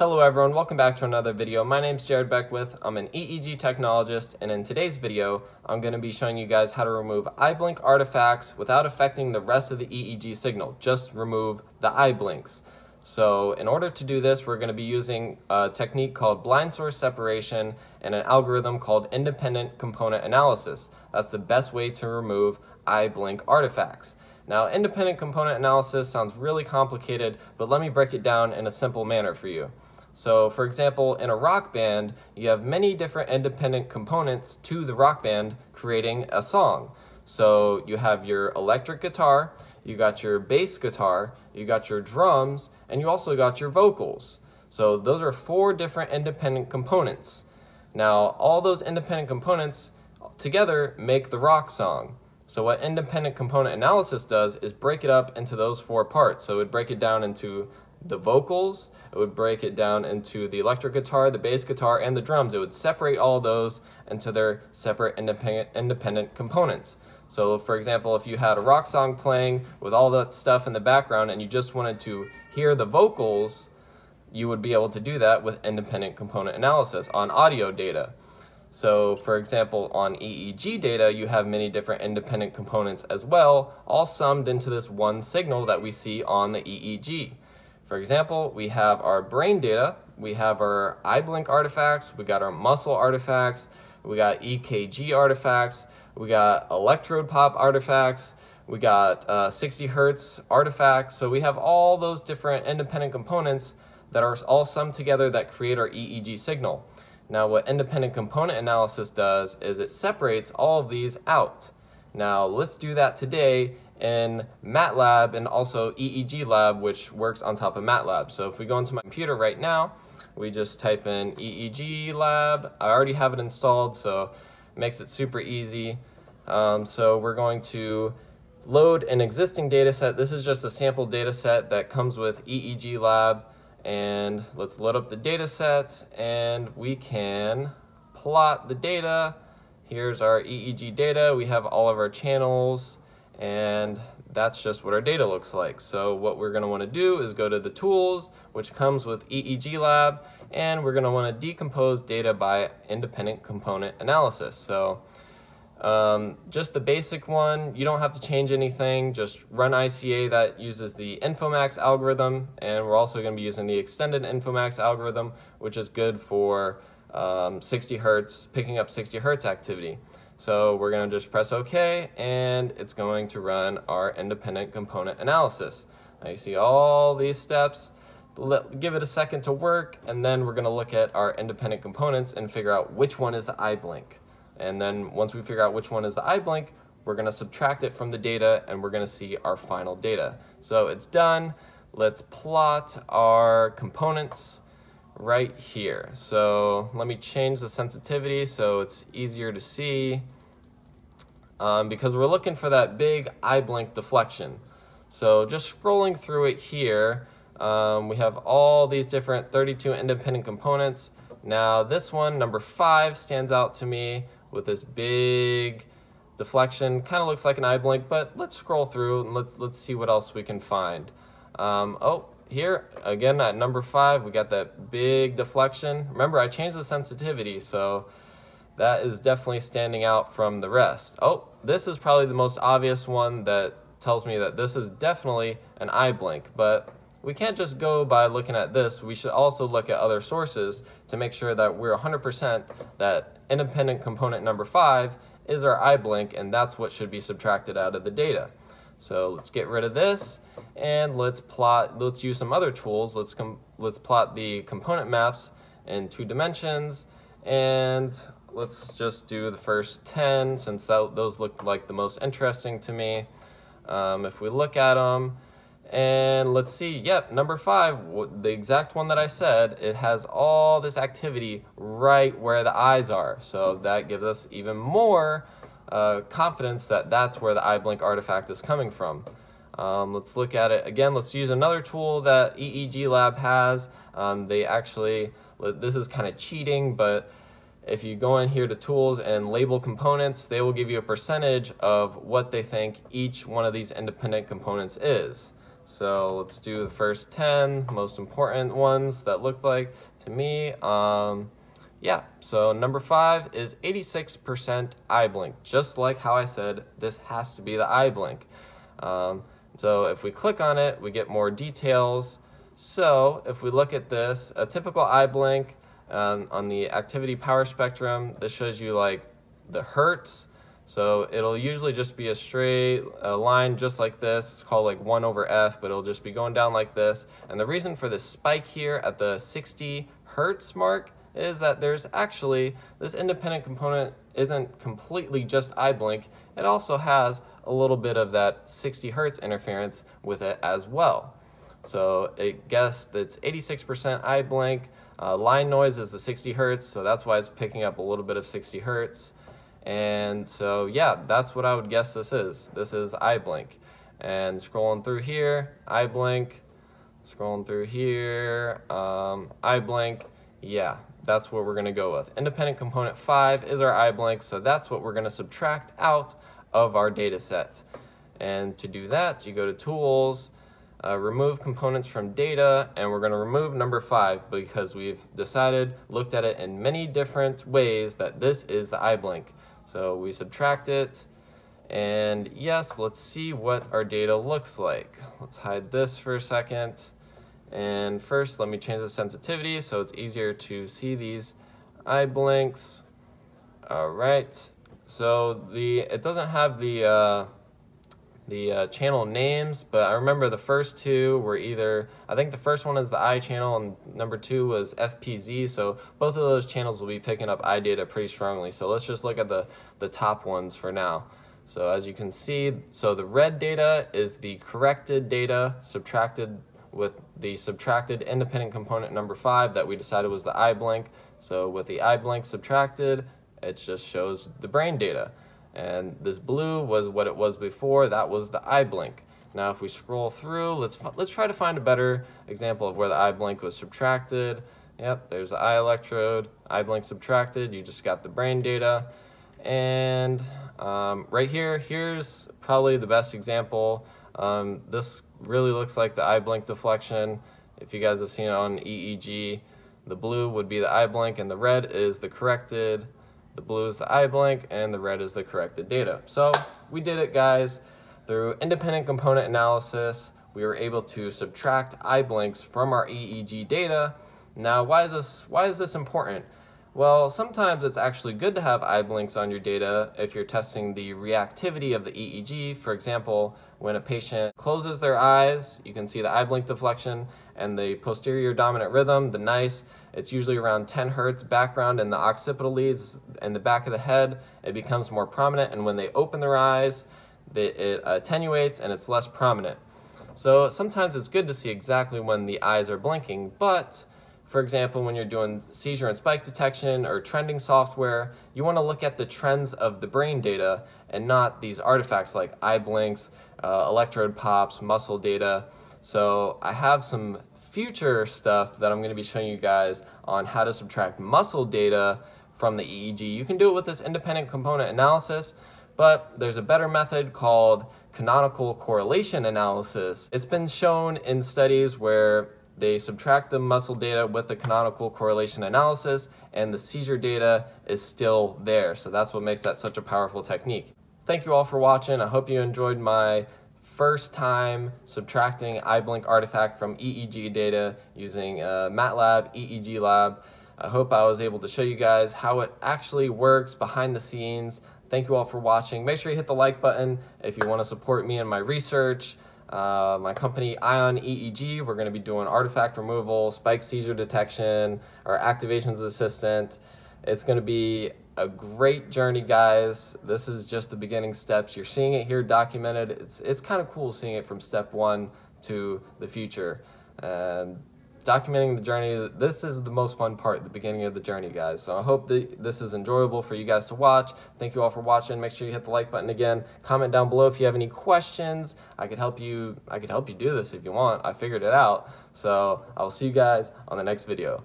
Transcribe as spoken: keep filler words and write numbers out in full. Hello everyone, welcome back to another video. My name's Jared Beckwith, I'm an E E G technologist, and in today's video, I'm gonna be showing you guys how to remove eye blink artifacts without affecting the rest of the E E G signal, just remove the eye blinks. So in order to do this, we're gonna be using a technique called blind source separation and an algorithm called independent component analysis. That's the best way to remove eye blink artifacts. Now, independent component analysis sounds really complicated, but let me break it down in a simple manner for you. So for example, in a rock band, you have many different independent components to the rock band creating a song. So you have your electric guitar, you got your bass guitar, you got your drums, and you also got your vocals. So those are four different independent components. Now, all those independent components together make the rock song. So what independent component analysis does is break it up into those four parts. So it would break it down into the vocals, it would break it down into the electric guitar, the bass guitar, and the drums. It would separate all those into their separate independent independent components. So for example, if you had a rock song playing with all that stuff in the background and you just wanted to hear the vocals, you would be able to do that with independent component analysis on audio data. So for example, on E E G data, you have many different independent components as well, all summed into this one signal that we see on the E E G. For example, we have our brain data, we have our eye blink artifacts, we got our muscle artifacts, we got E K G artifacts, we got electrode pop artifacts, we got uh, sixty hertz artifacts. So we have all those different independent components that are all summed together that create our E E G signal. Now, what independent component analysis does is it separates all of these out. Now, let's do that today in MATLAB and also EEGLAB, which works on top of MATLAB. So if we go into my computer right now, we just type in EEGLAB. I already have it installed, so it makes it super easy. Um, so we're going to load an existing data set. This is just a sample data set that comes with EEGLAB. And let's load up the data sets, and we can plot the data. Here's our E E G data. We have all of our channels, and that's just what our data looks like. So what we're gonna wanna do is go to the tools, which comes with EEGLAB, and we're gonna wanna decompose data by independent component analysis. So um, just the basic one, you don't have to change anything, just run I C A. That uses the InfoMax algorithm, and we're also gonna be using the extended InfoMax algorithm, which is good for um, sixty hertz, picking up sixty hertz activity. So we're gonna just press OK, and it's going to run our independent component analysis. Now you see all these steps. Let, give it a second to work, and then we're gonna look at our independent components and figure out which one is the eye blink. And then once we figure out which one is the eye blink, we're gonna subtract it from the data, and we're gonna see our final data. So it's done. Let's plot our components right here. So let me change the sensitivity so it's easier to see, um, because we're looking for that big eye blink deflection. So just scrolling through it here, um, we have all these different thirty-two independent components. Now this one, number five, stands out to me with this big deflection. Kind of looks like an eye blink, but let's scroll through and let's let's see what else we can find. Um, oh. Here, again, at number five, we got that big deflection. Remember, I changed the sensitivity, so that is definitely standing out from the rest. Oh, this is probably the most obvious one that tells me that this is definitely an eye blink, but we can't just go by looking at this. We should also look at other sources to make sure that we're one hundred percent that independent component number five is our eye blink, and that's what should be subtracted out of the data. So let's get rid of this, and let's plot, let's use some other tools. Let's com let's plot the component maps in two dimensions, and let's just do the first ten, since that, those look like the most interesting to me. Um, if we look at them, and let's see, yep, number five, the exact one that I said, it has all this activity right where the eyes are. So that gives us even more Uh, confidence that that's where the eye blink artifact is coming from. Um, let's look at it again. Let's use another tool that EEGLAB has. Um, they actually, this is kind of cheating, but if you go in here to tools and label components, they will give you a percentage of what they think each one of these independent components is. So let's do the first ten most important ones that look like to me. Um, yeah, so number five is eighty-six percent eye blink. Just like how I said, this has to be the eye blink. Um, so if we click on it, we get more details. So if we look at this, a typical eye blink um, on the activity power spectrum, this shows you like the hertz. So it'll usually just be a straight a line just like this. It's called like one over F, but it'll just be going down like this. And the reason for this spike here at the sixty hertz mark is that there's actually, this independent component isn't completely just eye blink. It also has a little bit of that sixty hertz interference with it as well. So it guessed that's eighty-six percent eye blink. Uh, line noise is the sixty hertz, so that's why it's picking up a little bit of sixty hertz. And so, yeah, that's what I would guess this is. This is eye blink. And scrolling through here, eye blink. Scrolling through here, um, eye blink. Yeah, that's what we're going to go with. Independent component five is our eye blink, so that's what we're going to subtract out of our data set. And to do that, you go to Tools, uh, Remove Components from Data, and we're going to remove number five because we've decided, looked at it in many different ways, that this is the eye blink. So we subtract it, and yes, let's see what our data looks like. Let's hide this for a second. And first, let me change the sensitivity so it's easier to see these eye blinks. All right, so the it doesn't have the, uh, the uh, channel names, but I remember the first two were either, I think the first one is the eye channel and number two was F P Z, so both of those channels will be picking up eye data pretty strongly. So let's just look at the, the top ones for now. So as you can see, so the red data is the corrected data subtracted with the subtracted independent component number five that we decided was the eye blink. So with the eye blink subtracted, it just shows the brain data. And this blue was what it was before, that was the eye blink. Now if we scroll through, let's let's try to find a better example of where the eye blink was subtracted. Yep, there's the eye electrode, eye blink subtracted, you just got the brain data. And um, right here, here's probably the best example. Um, this really looks like the eye blink deflection. If you guys have seen it on E E G, the blue would be the eye blink and the red is the corrected. The blue is the eye blink and the red is the corrected data. So we did it, guys. Through independent component analysis, we were able to subtract eye blinks from our E E G data. Now, why is this, why is this important? Well, sometimes it's actually good to have eye blinks on your data if you're testing the reactivity of the E E G. For example, when a patient closes their eyes, you can see the eye blink deflection and the posterior dominant rhythm, the nice. It's usually around ten hertz background in the occipital leads and the back of the head. It becomes more prominent, and when they open their eyes, it attenuates and it's less prominent. So sometimes it's good to see exactly when the eyes are blinking, but for example, when you're doing seizure and spike detection or trending software, you want to look at the trends of the brain data and not these artifacts like eye blinks, uh, electrode pops, muscle data. So I have some future stuff that I'm going to be showing you guys on how to subtract muscle data from the E E G. You can do it with this independent component analysis, but there's a better method called canonical correlation analysis. It's been shown in studies where they subtract the muscle data with the canonical correlation analysis and the seizure data is still there. So that's what makes that such a powerful technique. Thank you all for watching. I hope you enjoyed my first time subtracting eye blink artifact from E E G data using uh, MATLAB, EEGLAB. I hope I was able to show you guys how it actually works behind the scenes. Thank you all for watching. Make sure you hit the like button if you want to support me in my research. Uh, my company, Ion E E G, we're going to be doing artifact removal, spike seizure detection, our activations assistant. It's going to be a great journey, guys. This is just the beginning steps. You're seeing it here documented. It's, it's kind of cool seeing it from step one to the future. And documenting the journey, this is the most fun part, the beginning of the journey, guys. So I hope that this is enjoyable for you guys to watch. Thank you all for watching. Make sure you hit the like button again. Comment down below if you have any questions. I could help you, I could help you do this if you want. I figured it out. So I'll see you guys on the next video.